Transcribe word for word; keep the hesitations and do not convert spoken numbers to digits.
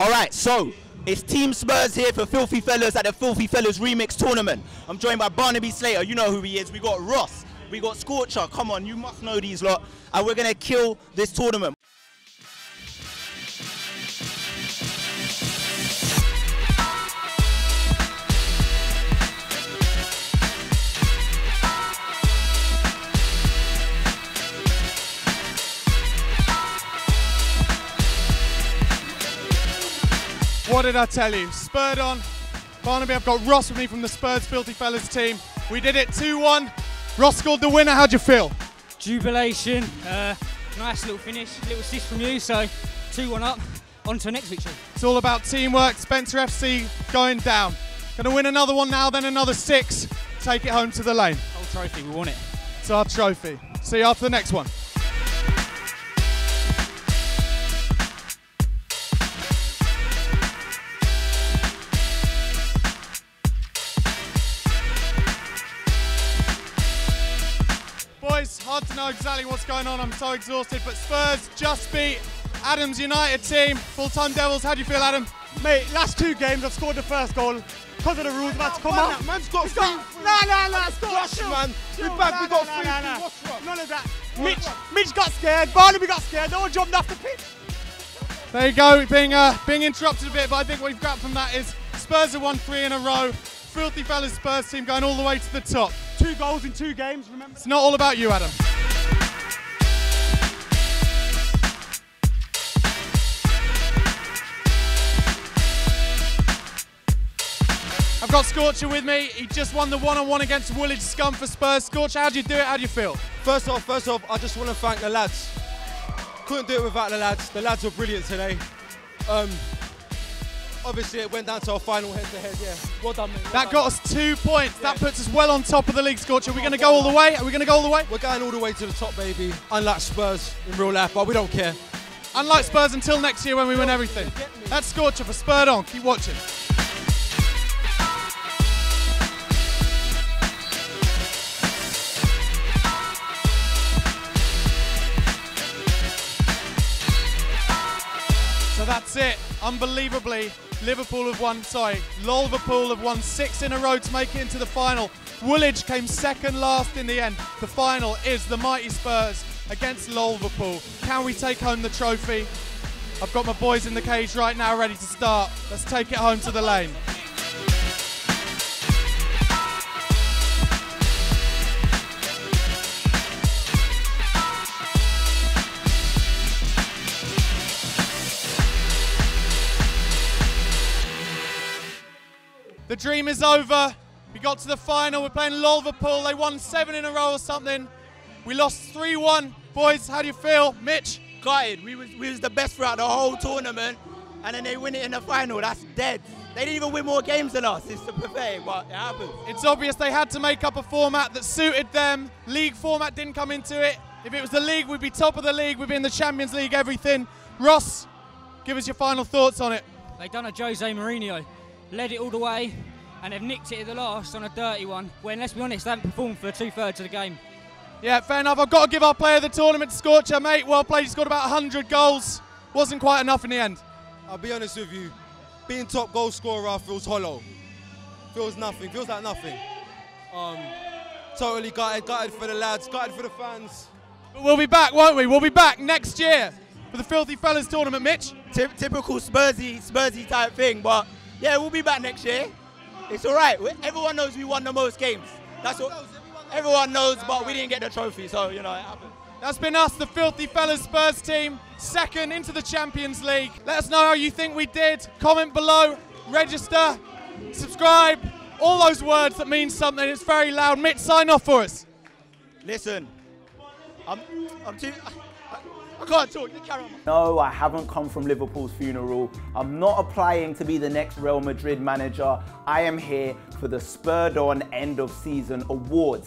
All right, so it's Team Spurs here for Filthy Fellas at the Filthy Fellas Remix Tournament. I'm joined by Barnaby Slater, you know who he is. We got Ross, we got Scorcher, come on, you must know these lot. And we're gonna kill this tournament. What did I tell you? Spurred On. Barnaby, I've got Ross with me from the Spurs Filthy Fellas team. We did it two one. Ross scored the winner. How'd you feel? Jubilation. Uh, nice little finish, little assist from you. So two one up. On to the next victory. It's all about teamwork. Spencer F C going down. Going to win another one now, then another six. Take it home to the lane. Whole trophy, we won it. It's our trophy. See you after the next one. Hard to know exactly what's going on, I'm so exhausted, but Spurs just beat Adams United team, full-time Devils. How do you feel, Adam? Mate, last two games I've scored the first goal, because of the rules, about to come out. Man's got free. Nah, nah, nah, squash, man. We're back, we got free. None of that. Mitch, Mitch got scared, Barnaby got scared, they all jumped off the pitch. There you go, being, uh, being interrupted a bit, but I think what we've got from that is Spurs have won three in a row. Filthy Fellas Spurs team going all the way to the top. Two goals in two games, remember? It's not all about you, Adam. I've got Scorcher with me. He just won the one-on-one against Woolwich Scum for Spurs. Scorcher, how do you do it? How do you feel? First off, first off, I just want to thank the lads. Couldn't do it without the lads. The lads were brilliant today. Um, Obviously, it went down to our final head-to-head, yeah. Well done, mate. Well that done. got us two points. Yeah. That puts us well on top of the league, Scorcher. Are we going to go all the way? Are we going to go all the way? We're going all the way to the top, baby. Unlike Spurs in real life, but we don't care. Unlike Spurs until next year when we win everything. That's Scorcher for Spurred On. Keep watching. So that's it. Unbelievably, Liverpool have won, sorry, Lolverpool have won six in a row to make it into the final. Woolwich came second last in the end. The final is the mighty Spurs against Lolverpool. Can we take home the trophy? I've got my boys in the cage right now ready to start. Let's take it home to the lane. The dream is over. We got to the final. We're playing Lolverpool. They won seven in a row or something. We lost three one. Boys, how do you feel? Mitch? Gutted. We was, we was the best throughout the whole tournament, and then they win it in the final. That's dead. They didn't even win more games than us. It's pathetic, but it happens. It's obvious they had to make up a format that suited them. League format didn't come into it. If it was the league, we'd be top of the league. We'd be in the Champions League, everything. Ross, give us your final thoughts on it. They done a Jose Mourinho. Led it all the way, and they've nicked it at the last on a dirty one, when, let's be honest, they haven't performed for two-thirds of the game. Yeah, fair enough. I've got to give our player of the tournament, Scorcher, mate. Well played. He scored about a hundred goals. Wasn't quite enough in the end. I'll be honest with you. Being top goal scorer feels hollow. Feels nothing. Feels like nothing. Um, totally gutted. Gutted for the lads. Gutted for the fans. But we'll be back, won't we? We'll be back next year for the Filthy Fellas tournament, Mitch. Tip typical Spursy, Spursy type thing, but... yeah, we'll be back next year. It's all right. We, everyone knows we won the most games. That's what everyone knows, but we didn't get the trophy, so, you know, it happened. That's been us, the Filthy Fellas Spurs team, second into the Champions League. Let us know how you think we did. Comment below, register, subscribe, all those words that mean something. It's very loud. Mitch, sign off for us. Listen, I'm, I'm too... I can't talk, you carry on. No, I haven't come from Liverpool's funeral. I'm not applying to be the next Real Madrid manager. I am here for the Spurred On End of Season Awards.